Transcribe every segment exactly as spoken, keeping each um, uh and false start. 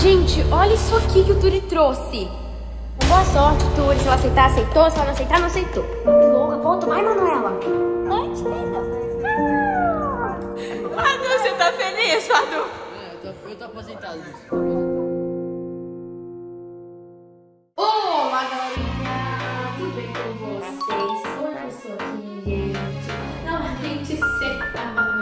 Gente, olha isso aqui que o Tury trouxe. Boa sorte, Tury. Se ela aceitar, aceitou. Se ela não aceitar, não aceitou. Que louca. Volta. Vai, Manuela. Antes, Manu. Manu, você tá feliz, Manu? É, eu tô, eu tô aposentado. Olá, galerinha. Tudo bem com vocês? Hoje eu sou aqui, gente. Novamente, senta, Manu.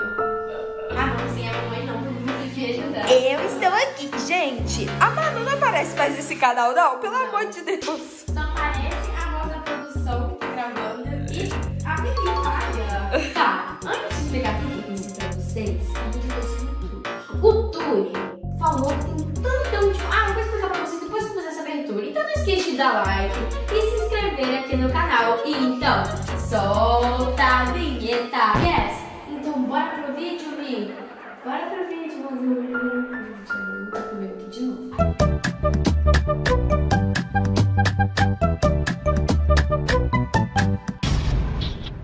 Sem a mamãe, não. Muito que ajudar. Eu estou aqui, gente. A Manu não aparece mais nesse canal, não? Pelo amor de Deus. Só aparece a voz da produção que tá gravando e a Millena. Tá, antes de explicar tudo pra vocês, eu vou te mostrar tudo. O Tury falou que tem tantão de... Ah, eu vou explicar pra vocês depois que eu fizer essa abertura. Então não esquece de dar like e se inscrever aqui no canal. E então, solta a vinheta. Yes! Então bora pro vídeo, Mi. Bora pro vídeo, Manu. De novo.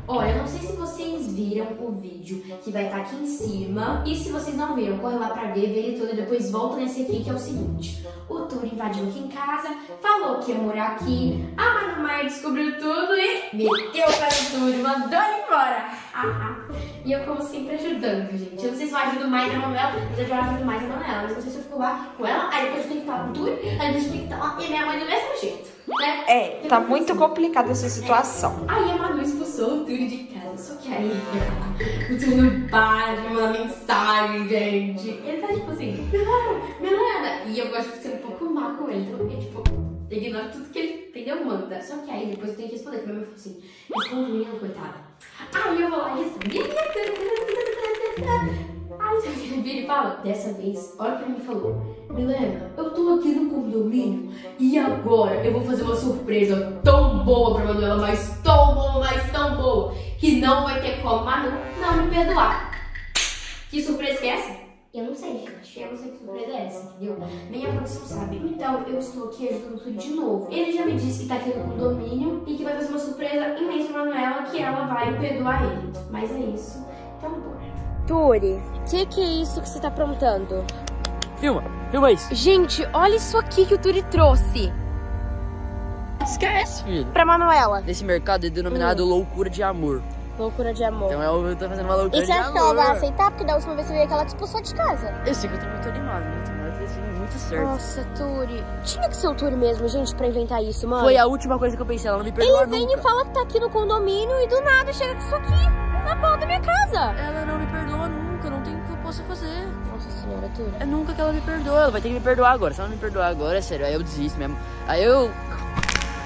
Olha, eu não sei se vocês viram o vídeo que vai estar aqui em cima. E se vocês não viram, corre lá pra ver, vê ele todo e depois volta nesse aqui, que é o seguinte. O Tury invadiu aqui em casa, falou que ia morar aqui. A Manu Maia descobriu tudo e meteu para o Tury, mandou ele embora. Ah, ah. E eu, como sempre, ajudando, gente. Eu não sei se eu ajudo mais a Manuela, mas eu já ajudo mais a Manuela. Mas não sei se eu fico lá com ela, aí depois eu tenho que estar com o Tury, aí depois eu tenho que estar lá e minha mãe do mesmo jeito, né? É, porque tá muito assim, complicada essa situação. É. Aí a Manu expulsou o Tury de casa, só que aí o Tury não para de mandar mensagem, gente. Ele tá tipo assim, Millena, e eu gosto de ser um pouco má com ele, então eu, tipo, ignoro tudo que ele entendeu, manda. Só que aí depois eu tenho que responder, porque minha mãe falou assim, responde mesmo, coitada. Aí eu vou lá e respondo. Aí você vira e fala, dessa vez, olha o que ele me falou. Millena, eu tô aqui no condomínio e agora eu vou fazer uma surpresa tão boa pra Manuela, mas tão boa, mas tão boa, que não vai ter como Manu não me perdoar. Que surpresa que é essa? Eu não sei, gente. Eu não sei que surpresa é essa, entendeu? Nem a produção sabe. Então, eu estou aqui ajudando tudo de novo. Ele já me disse que tá aqui no condomínio e que vai fazer uma surpresa imensa pra Manuela, que ela vai perdoar ele. Mas é isso. Então, bora. Tury, o que, que é isso que você tá aprontando? Filma, filma isso. Gente, olha isso aqui que o Tury trouxe. Esquece, filho. Pra Manuela. Nesse mercado é denominado hum. loucura de amor. Loucura de amor. Então eu tô fazendo uma loucura de amor. E você acha que ela vai aceitar? Porque da última vez você veio que ela te expulsou de casa. Eu sei que eu tô muito animado, né? Tô muito certo. Nossa, Tury. Tinha que ser o Tury mesmo, gente, pra inventar isso, mano. Foi a última coisa que eu pensei, ela não me perdoou nunca. Ele vem e fala que tá aqui no condomínio e do nada chega com isso aqui na porta da minha casa. Ela não me perdoa nunca, não tem o que eu possa fazer. Nossa senhora, Tury. É nunca que ela me perdoa, ela vai ter que me perdoar agora. Se ela não me perdoar agora, é sério, aí eu desisto mesmo. Aí eu...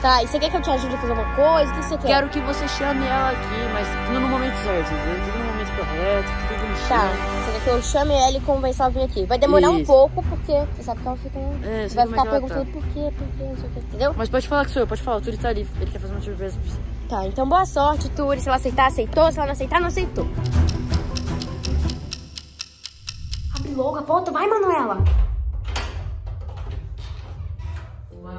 Tá, e você quer que eu te ajude a fazer uma coisa? O que você quer? Quero que você chame ela aqui, mas tudo no momento certo, entendeu? Tudo no momento correto, tudo bonitinho. Tá, você quer que eu chame ela e convença ela a vir aqui? Vai demorar Isso. um pouco, porque você sabe que ela fica... É, vai ficar perguntando tá. por quê, por quê, não sei o que, entendeu? Mas pode falar que sou eu, pode falar, o Tury tá ali, ele quer fazer uma surpresa pra você. Tá, então boa sorte, Tury, se ela aceitar, aceitou, se ela não aceitar, não aceitou. Abre logo a porta, vai, Manuela! Vai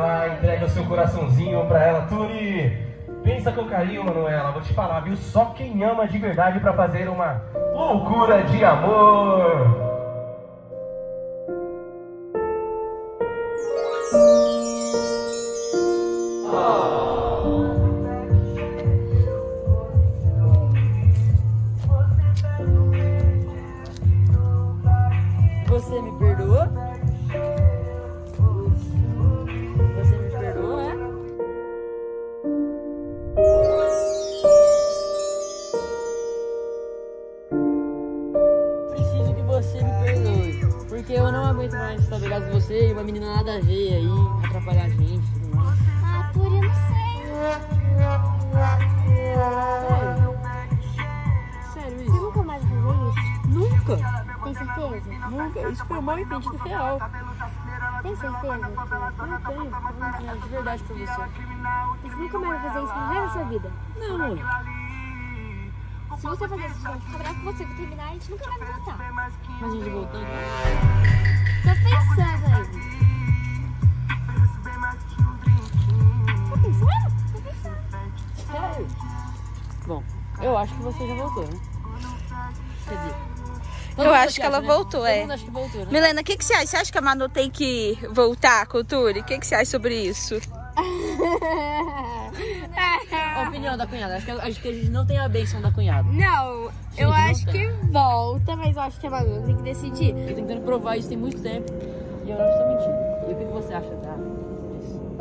lá, entrega o seu coraçãozinho pra ela. Tury, pensa com carinho, Manuela. Vou te falar, viu? Só quem ama de verdade pra fazer uma loucura de amor. Você me perdoou? Você e uma menina nada a ver aí, atrapalhar a gente e tudo mais. Ah, Tury, eu não sei. Sério isso? Você nunca mais vai fazer isso? Nunca! Tem certeza? Nunca, isso foi um mal entendido real. Tem certeza? Não tenho. Eu não tenho nada de verdade pra você. Você nunca mais vai fazer isso no resto da sua vida. Não, mãe. Se você fazer isso, eu vou cobrar com você, vou terminar e a gente nunca vai voltar. Mas a gente voltando? Tô pensando aí. Tá pensando? Tô pensando. Sério? Bom, eu acho que você já voltou, né? Quer dizer... Todo eu acho que ela acha, voltou, né? É. Todo mundo acha que voltou, né? Millena, o que, que você acha? Você acha que a Manu tem que voltar com o Tury? O que, que você acha sobre isso? A opinião da cunhada. Acho que, acho que a gente não tem a benção da cunhada. Não, eu acho que volta, mas eu acho que a Manu tem que decidir. Eu tô tentando provar isso tem muito tempo e eu não estou mentindo. E o que você acha, tá? Isso.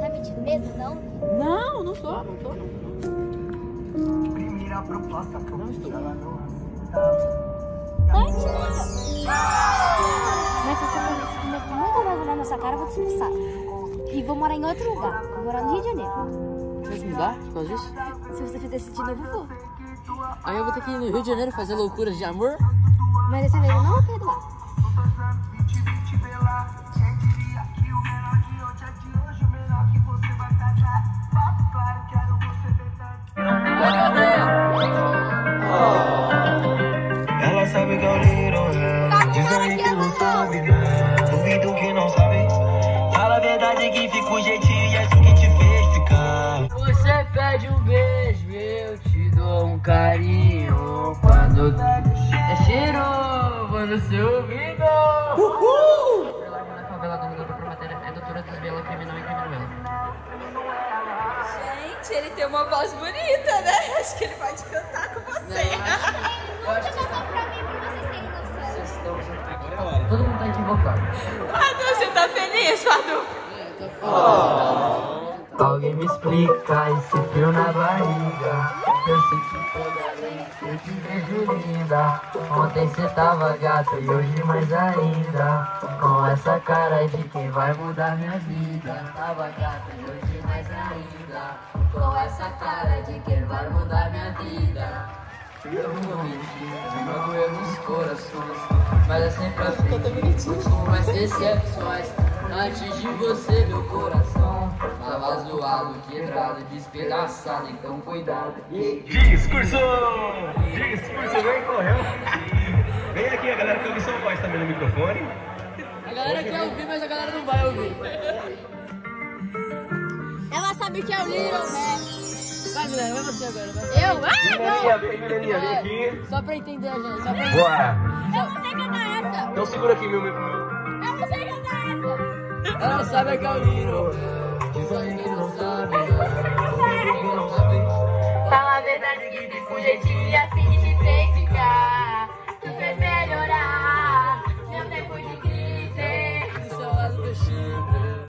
Tá mentindo mesmo, não? Não, não tô, não tô, não. Primeira proposta que eu não estou. Mas se você fazer isso comigo nunca mais olhar na sua cara, eu vou te expulsar. E vou morar em outro lugar. Vou morar no Rio de Janeiro. Você vai se mudar por causa disso? Se você fizer isso de novo, eu vou. Aí eu vou ter que ir no Rio de Janeiro fazer loucuras de amor? Mas dessa vez eu não vou perdoar. Você pede um beijo, eu te dou um carinho. Quando é cheiro, quando seu ouvido. Uhul! Pela arma da favela, do mundo pra matéria, é doutora Tribela, criminal e criminal. Gente, ele tem uma voz bonita, né? Acho que ele pode cantar com você. Não, acho que... Pode cantar pra mim, pra vocês terem noção. Vocês estão agora é hora. Todo mundo tá equivocado. Fadu, você tá feliz, Fadu? É, eu tô falando. Oh. Alguém me explica esse frio na barriga. Eu sei que toda vez que eu te vejo linda. Ontem cê tava gata e hoje mais ainda. Com essa cara de quem vai mudar minha vida. Tava gata e hoje mais ainda. Com essa cara de quem vai mudar minha vida. Eu não menti, não doeu nos corações. Mas é sempre assim, últimas decepções. Antes de você, meu coração tava zoado, quebrado, despedaçado, então cuidado. E... Discurso! Discurso, vem, correu. Vem aqui, a galera que ouve sua voz também no microfone. A galera quer ouvir, mas a galera não vai ouvir. Ela sabe que é o Leo, né? Vai, Millena, vai você agora. Vai você. Eu? Ah, não! Millena, vem aqui. Só pra entender a gente, só pra entender. Bora! Eu não sei cantar essa. Então segura aqui, meu... meu... Eu não sei cantar essa. Ela sabe que é o Liro. Fala a verdade que fica um jeitinho e assim.